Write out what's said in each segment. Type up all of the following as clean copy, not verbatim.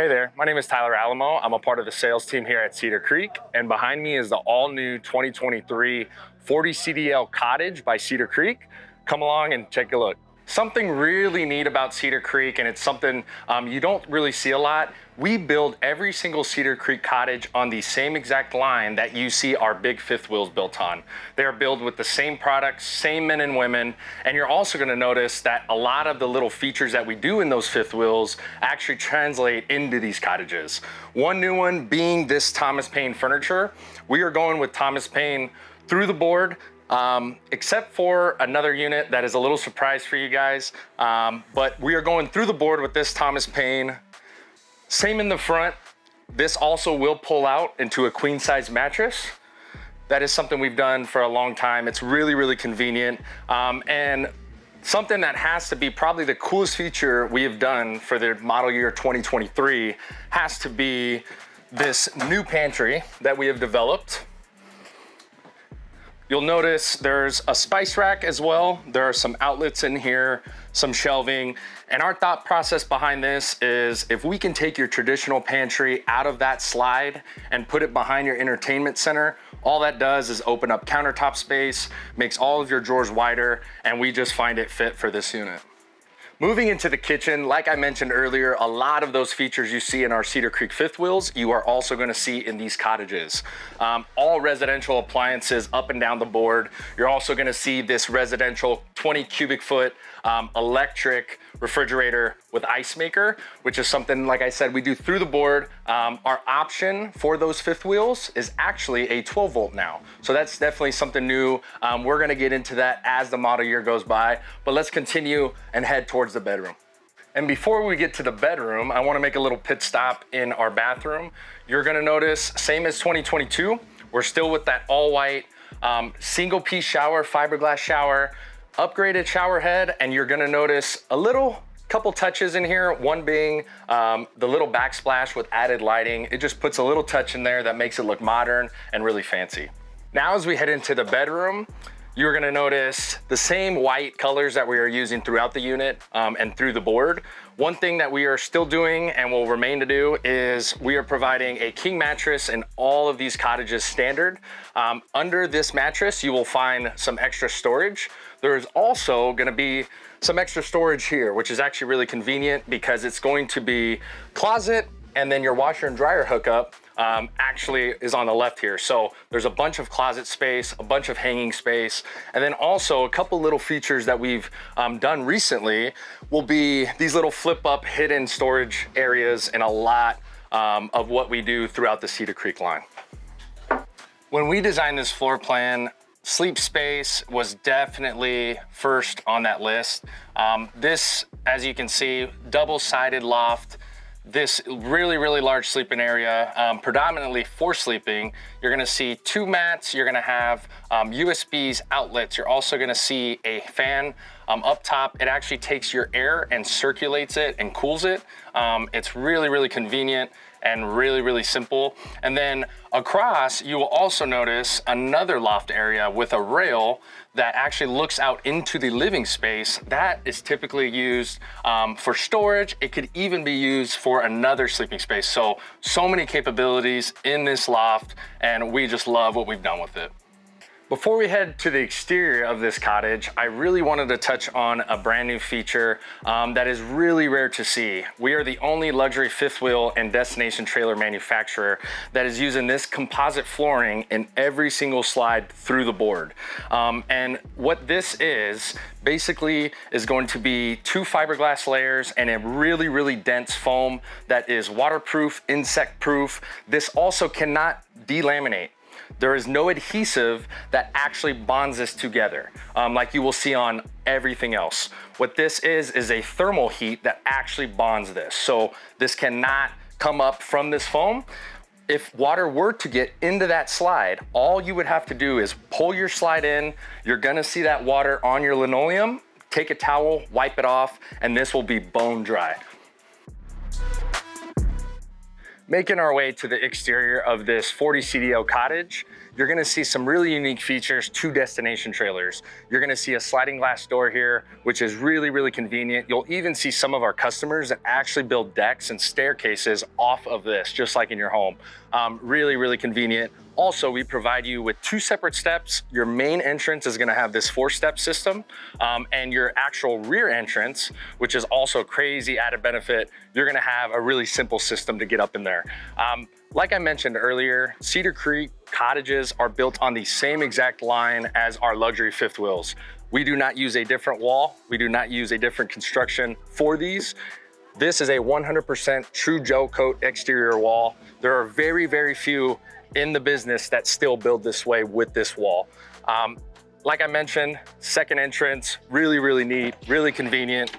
Hey there, my name is Tyler Alamo. I'm a part of the sales team here at Cedar Creek, and behind me is the all-new 2023 40CDL Cottage by Cedar Creek. Come along and take a look. Something really neat about Cedar Creek, and it's something you don't really see a lot, we build every single Cedar Creek cottage on the same exact line that you see our big fifth wheels built on. They are built with the same products, same men and women, and you're also gonna notice that a lot of the little features that we do in those fifth wheels actually translate into these cottages. One new one being this Thomas Payne furniture. We are going with Thomas Payne through the board, except for another unit that is a little surprise for you guys. But we are going through the board with this Thomas Payne. Same in the front. This also will pull out into a queen size mattress. That is something we've done for a long time. It's really, really convenient. And something that has to be probably the coolest feature we have done for the model year 2023 has to be this new pantry that we have developed. You'll notice there's a spice rack as well. There are some outlets in here, some shelving. And our thought process behind this is if we can take your traditional pantry out of that slide and put it behind your entertainment center, all that does is open up countertop space, makes all of your drawers wider, and we just find it fit for this unit. Moving into the kitchen, like I mentioned earlier, a lot of those features you see in our Cedar Creek fifth wheels, you are also gonna see in these cottages. All residential appliances up and down the board. You're also gonna see this residential 20 cubic foot electric refrigerator with ice maker, which is something, like I said, we do through the board. Our option for those fifth wheels is actually a 12 volt now. So that's definitely something new. We're gonna get into that as the model year goes by, but let's continue and head towards the bedroom. And before we get to the bedroom, I want to make a little pit stop in our bathroom. You're going to notice, same as 2022, we're still with that all white single piece shower, fiberglass shower, upgraded shower head, and you're going to notice a little couple touches in here, one being the little backsplash with added lighting. It just puts a little touch in there that makes it look modern and really fancy. Now as we head into the bedroom, you're gonna notice the same white colors that we are using throughout the unit and through the board. One thing that we are still doing and will remain to do is we are providing a king mattress in all of these cottages standard. Under this mattress, you will find some extra storage. There is also gonna be some extra storage here, which is actually really convenient because it's going to be closet and then your washer and dryer hookup actually is on the left here. So there's a bunch of closet space, a bunch of hanging space, and then also a couple little features that we've done recently will be these little flip up hidden storage areas and a lot of what we do throughout the Cedar Creek line. When we designed this floor plan, sleep space was definitely first on that list. This, as you can see, double-sided loft, this really, really large sleeping area, predominantly for sleeping. You're gonna see two mats, you're gonna have USBs, outlets. You're also gonna see a fan up top. It actually takes your air and circulates it and cools it. It's really, really convenient and really, really simple. And then across, you will also notice another loft area with a rail that actually looks out into the living space. That is typically used for storage. It could even be used for another sleeping space. So many capabilities in this loft, and we just love what we've done with it. Before we head to the exterior of this cottage, I really wanted to touch on a brand new feature that is really rare to see. We are the only luxury fifth wheel and destination trailer manufacturer that is using this composite flooring in every single slide through the board. And what this is, basically is going to be two fiberglass layers and a really, really dense foam that is waterproof, insect proof. This also cannot delaminate. There is no adhesive that actually bonds this together, like you will see on everything else. What this is a thermal heat that actually bonds this. So this cannot come up from this foam. If water were to get into that slide, all you would have to do is pull your slide in. You're gonna see that water on your linoleum. Take a towel, wipe it off, and this will be bone dry. Making our way to the exterior of this 40CDL cottage, you're gonna see some really unique features to destination trailers. You're gonna see a sliding glass door here, which is really, really convenient. You'll even see some of our customers that actually build decks and staircases off of this, just like in your home. Really, really convenient. Also, we provide you with two separate steps. Your main entrance is gonna have this 4-step system, and your actual rear entrance, which is also crazy added benefit, you're gonna have a really simple system to get up in there. Like I mentioned earlier, Cedar Creek cottages are built on the same exact line as our luxury fifth wheels. We do not use a different wall. We do not use a different construction for these. This is a 100% true gel coat exterior wall. There are very, very few in the business that still build this way with this wall. Like I mentioned, second entrance, really, really neat, really convenient.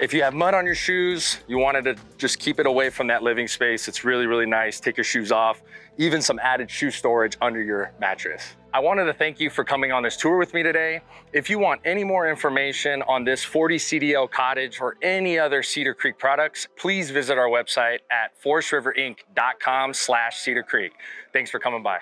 If you have mud on your shoes, you wanted to just keep it away from that living space. It's really, really nice. Take your shoes off, even some added shoe storage under your mattress. I wanted to thank you for coming on this tour with me today. If you want any more information on this 40CDL cottage or any other Cedar Creek products, please visit our website at forestriverinc.com/Cedar Creek. Thanks for coming by.